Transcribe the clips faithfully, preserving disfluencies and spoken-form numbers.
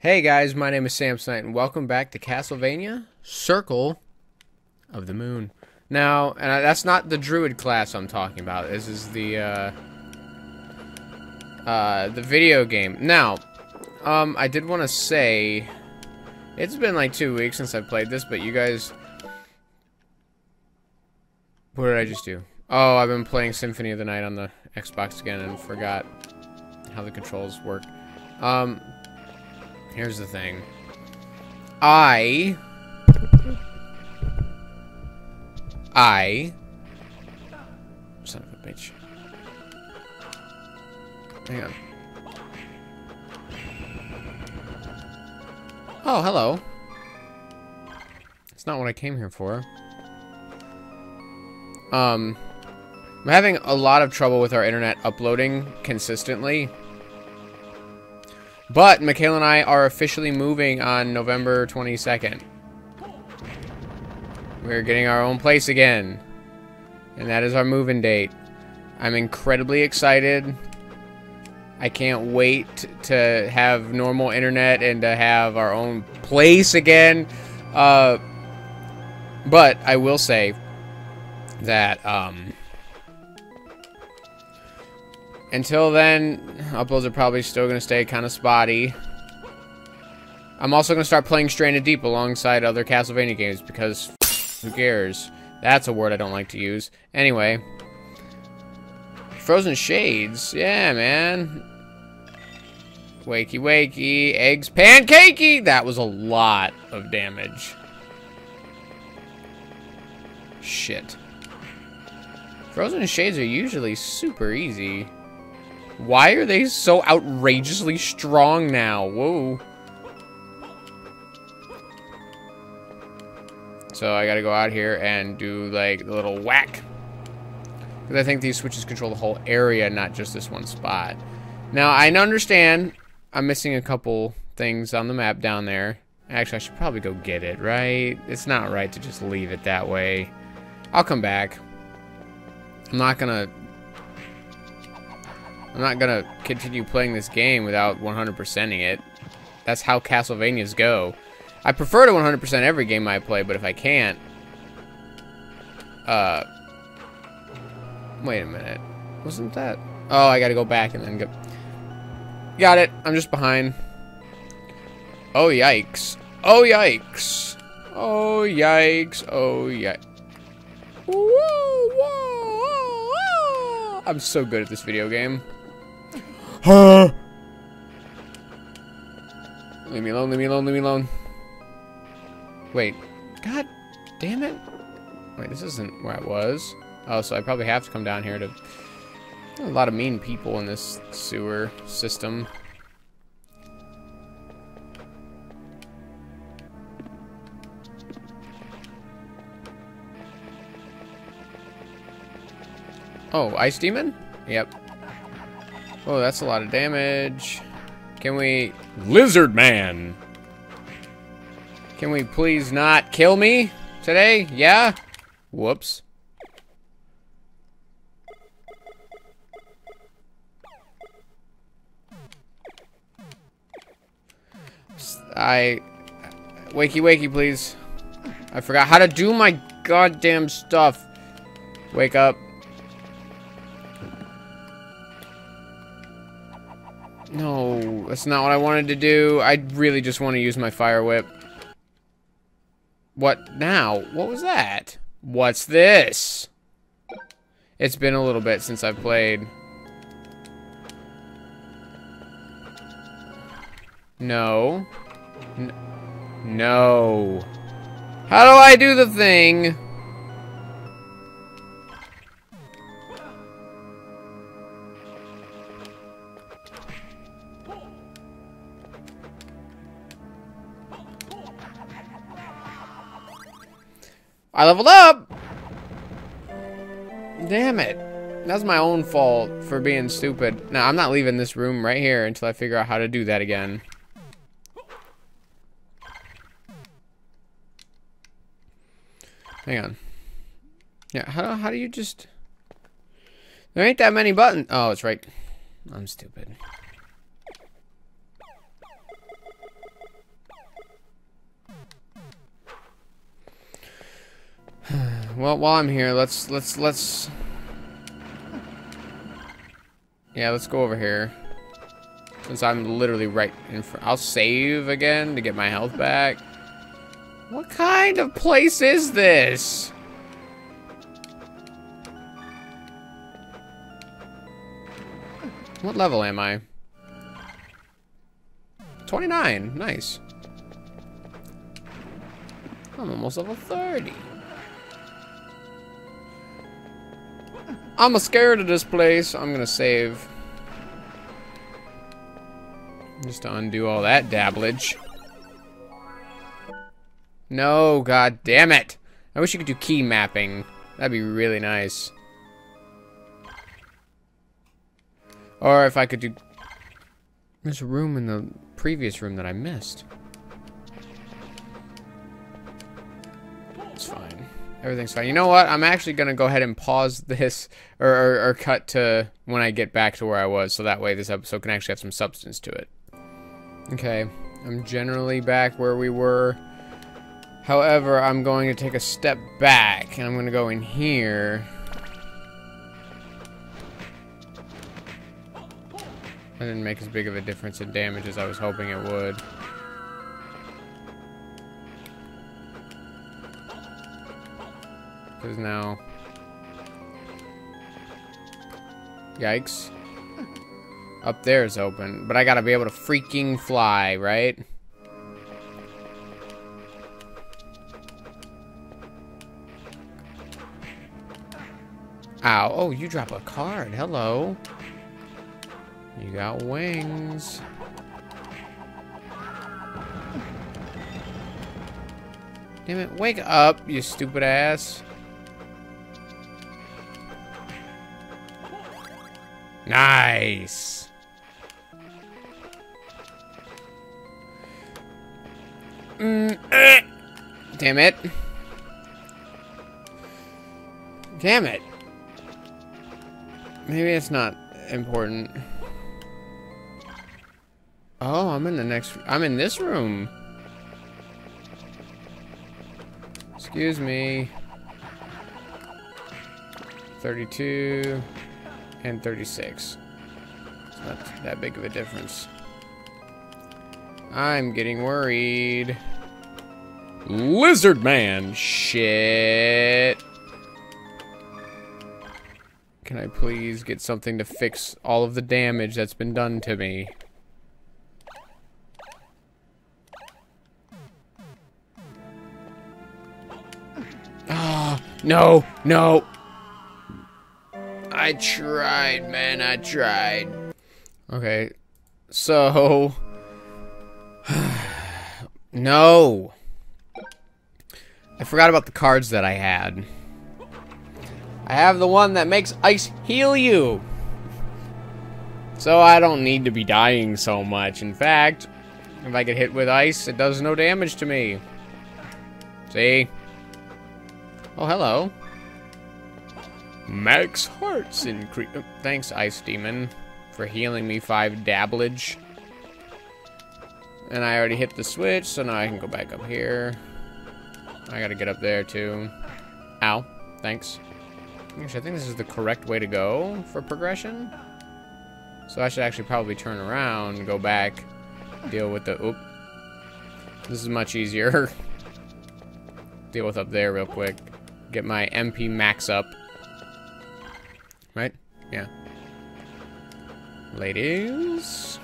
Hey guys, my name is Samsonite and welcome back to Castlevania: Circle of the Moon. Now, and I, that's not the druid class I'm talking about. This is the uh, uh, the video game. Now, um, I did want to say it's been like two weeks since I played this, but you guys, what did I just do? Oh, I've been playing Symphony of the Night on the Xbox again and forgot how the controls work. Um. Here's the thing. I... I... Son of a bitch. Hang on. Oh, hello. It's not what I came here for. Um... I'm having a lot of trouble with our internet uploading consistently. But Mikaela and I are officially moving on November twenty-second. We're getting our own place again. And that is our move-in date. I'm incredibly excited. I can't wait to have normal internet and to have our own place again. Uh, but I will say that... Um, Until then, uploads are probably still going to stay kind of spotty. I'm also going to start playing Stranded Deep alongside other Castlevania games because who cares? That's a word I don't like to use. Anyway. Frozen Shades. Yeah, man. Wakey wakey. Eggs pancakey. That was a lot of damage. Shit. Frozen Shades are usually super easy. Why are they so outrageously strong now? Whoa. So I gotta go out here and do, like, a little whack. Because I think these switches control the whole area, not just this one spot. Now, I understand I'm missing a couple things on the map down there. Actually, I should probably go get it, right? It's not right to just leave it that way. I'll come back. I'm not gonna... I'm not going to continue playing this game without one hundred percenting it. That's how Castlevanias go. I prefer to one hundred percent every game I play, but if I can't... Uh... Wait a minute. Wasn't that... Oh, I got to go back and then go... Got it. I'm just behind. Oh, yikes. Oh, yikes. Oh, yikes. Oh, yikes. Woo! Whoa! Oh, oh. I'm so good at this video game. Huh? Leave me alone, leave me alone, leave me alone. Wait. God damn it. Wait, this isn't where I was. Oh, so I probably have to come down here to... A lot of mean people in this sewer system. Oh, Ice Demon? Yep. Oh, that's a lot of damage. Can we... Lizard Man! Can we please not kill me today? Yeah? Whoops. I... Wakey, wakey, please. I forgot how to do my goddamn stuff. Wake up. No, that's not what I wanted to do. I really just want to use my fire whip. What now? What was that? What's this? It's been a little bit since I've played. No. N- no. How do I do the thing? I leveled up! Damn it. That's my own fault for being stupid. Now, I'm not leaving this room right here until I figure out how to do that again. Hang on. Yeah, how, how do you just... There ain't that many buttons. Oh, it's right. I'm stupid. well, while I'm here, let's let's let's yeah, let's go over here. Since I'm literally right in front. I'll save again to get my health back. What kind of place is this? What level am I? twenty-nine. Nice. I'm almost level thirty. I'm scared of this place. I'm gonna save. Just to undo all that dabblage. No, god damn it! I wish you could do key mapping. That'd be really nice. Or if I could do... There's a room in the previous room that I missed. It's fine. Everything's fine. You know what? I'm actually gonna go ahead and pause this, or, or, or cut to when I get back to where I was, so that way this episode can actually have some substance to it. Okay, I'm generally back where we were. However, I'm going to take a step back, and I'm gonna go in here. That didn't make as big of a difference in damage as I was hoping it would. Because now... Yikes. Up there is open, but I gotta be able to freaking fly, right? Ow. Oh, you drop a card. Hello. You got wings. Damn it, wake up, you stupid ass. Nice. Mm, eh. Damn it. Damn it. Maybe it's not important. Oh, I'm in the next... I'm in this room. Excuse me. thirty-two and thirty-six. It's not that big of a difference. I'm getting worried. Lizard man! Shit! Can I please get something to fix all of the damage that's been done to me? No, no. I tried, man, I tried. Okay, so... No. I forgot about the cards that I had. I have the one that makes ice heal you. So I don't need to be dying so much. In fact, if I get hit with ice, it does no damage to me. See? Oh, hello. Max hearts increase. Oh, thanks, Ice Demon, for healing me five dabblage. And I already hit the switch, so now I can go back up here. I gotta get up there, too. Ow. Thanks. Actually, I think this is the correct way to go for progression. So I should actually probably turn around, go back, deal with the... Oop. This is much easier. Deal with up there real quick. Get my M P max up. Right? Yeah. Ladies.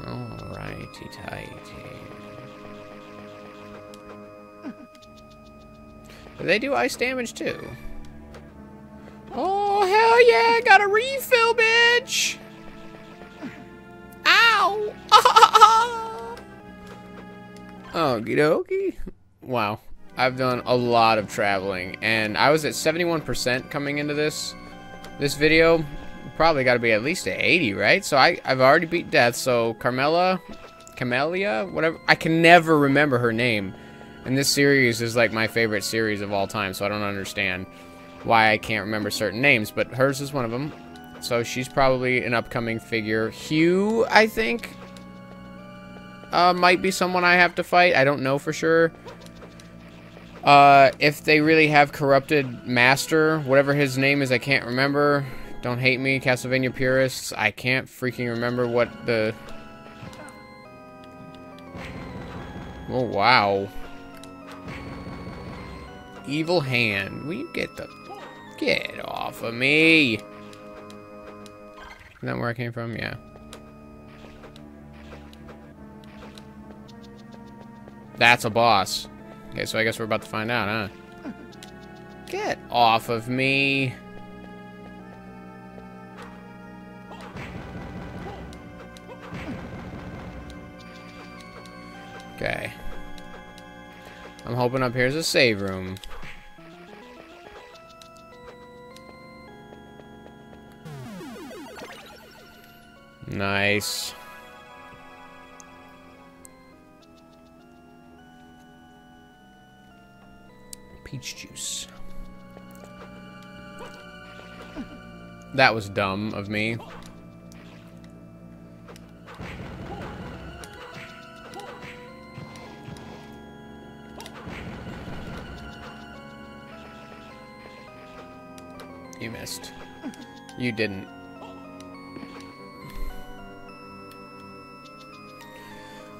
Alrighty tighty. They do ice damage too. Oh, hell yeah! Got a refill, bitch! Ow! Okie dokie. Wow. I've done a lot of traveling, and I was at seventy-one percent coming into this this video. Probably got to be at least at eighty, right? So I, I've already beat death, so Carmella, Camellia, whatever. I can never remember her name, and this series is like my favorite series of all time, so I don't understand why I can't remember certain names, but hers is one of them. So she's probably an upcoming figure. Hugh, I think, uh, might be someone I have to fight. I don't know for sure. Uh, if they really have corrupted Master, whatever his name is, I can't remember. Don't hate me, Castlevania purists. I can't freaking remember what the... Oh, wow. Evil hand. Will you get the... Get off of me! Isn't that where I came from? Yeah. That's a boss. Okay, so I guess we're about to find out, huh? Get off of me! Okay. I'm hoping up here's a save room. Nice. Peach juice. That was dumb of me. You missed. You didn't.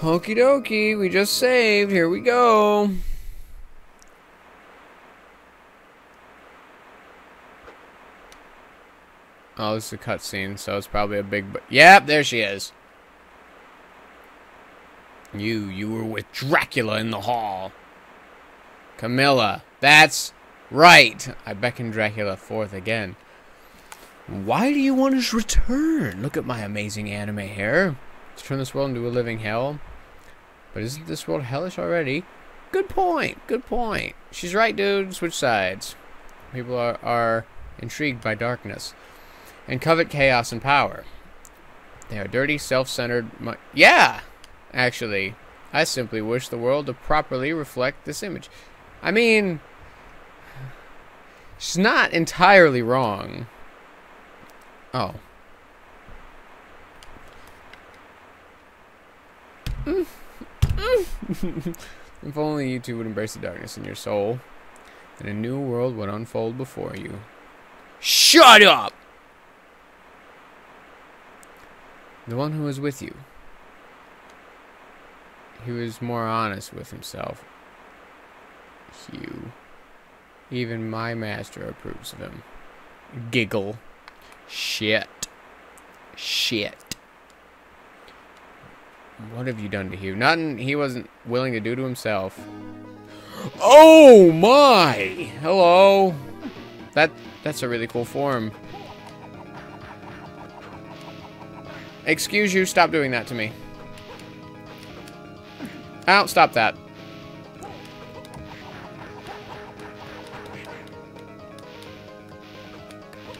Okie dokie, we just saved. Here we go. Oh, this is a cutscene, so it's probably a big... Bu yep, there she is. You, you were with Dracula in the hall. Camilla, that's right. I beckoned Dracula forth again. Why do you want his return? Look at my amazing anime hair. Let's turn this world into a living hell. But isn't this world hellish already? Good point, good point. She's right, dude. Switch sides. People are... are intrigued by darkness and covet chaos and power. They are dirty, self-centered. Yeah, actually, I simply wish the world to properly reflect this image. I mean, she's not entirely wrong. Oh. Mm. Mm. If only you two would embrace the darkness in your soul, then a new world would unfold before you. Shut up! The one who was with you. He was more honest with himself. Hugh. Even my master approves of him. Giggle. Shit. Shit. What have you done to Hugh? Nothing he wasn't willing to do to himself. Oh my! Hello! That... That's a really cool form. Excuse you, stop doing that to me. Ow, stop that.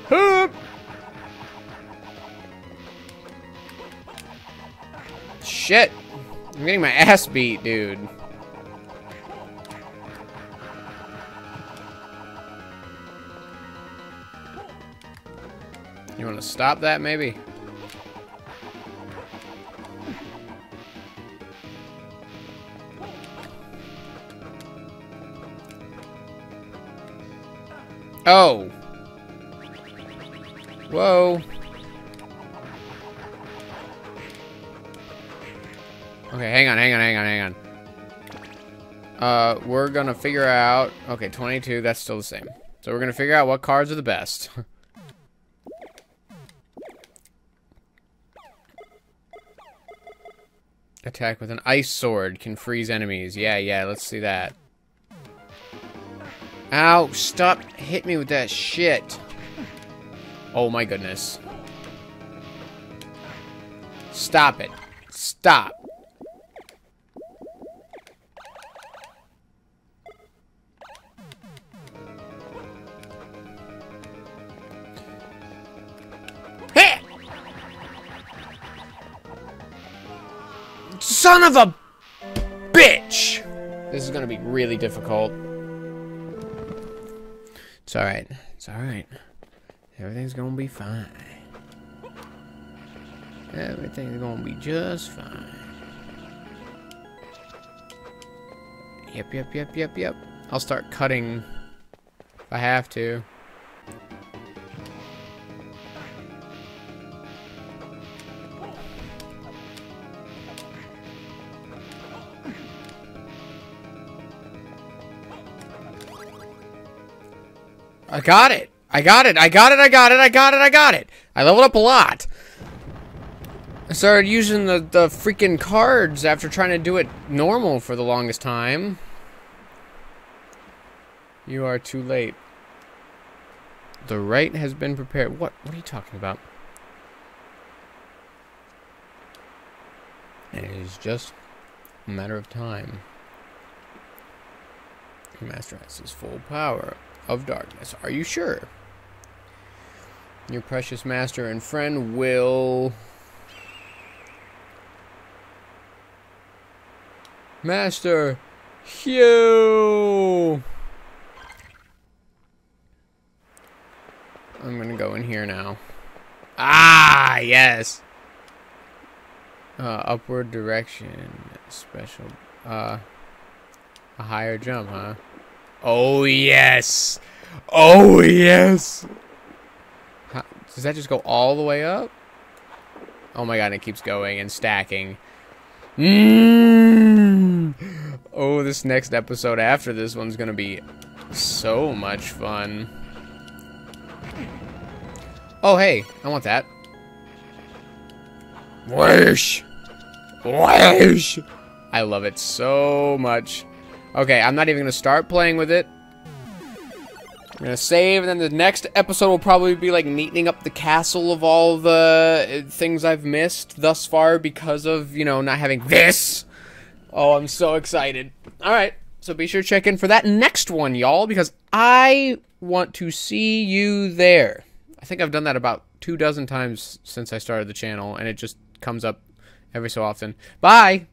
Hup! Shit. I'm getting my ass beat, dude. You want to stop that, maybe? Oh. Whoa. Okay, hang on, hang on, hang on, hang on. Uh, we're going to figure out... Okay, twenty-two, that's still the same. So we're going to figure out what cards are the best. Attack with an ice sword can freeze enemies. Yeah, yeah, let's see that. Ow, stop hit me with that shit. Oh my goodness. Stop it. Stop. Son of a bitch! This is gonna be really difficult. It's alright. It's alright. Everything's gonna be fine. Everything's gonna be just fine. Yep, yep, yep, yep, yep. I'll start cutting if I have to. I got it! I got it! I got it! I got it! I got it! I got it! I leveled up a lot! I started using the, the freaking cards after trying to do it normal for the longest time. You are too late. The right has been prepared. What? What are you talking about? It is just a matter of time. The master has his full power of darkness. Are you sure? Your precious master and friend will Master Hugh. I'm gonna go in here now. Ah, yes. Uh, upward direction, special. Uh, a higher jump, huh? Oh yes! Oh yes! How, does that just go all the way up? Oh my god, it keeps going and stacking. Mm. Oh, this next episode after this one's gonna be so much fun. Oh hey, I want that. Whoosh! Whoosh! I love it so much. Okay, I'm not even going to start playing with it. I'm going to save, and then the next episode will probably be like neatening up the castle of all the things I've missed thus far because of, you know, not having this. Oh, I'm so excited. Alright, so be sure to check in for that next one, y'all, because I want to see you there. I think I've done that about two dozen times since I started the channel, and it just comes up every so often. Bye!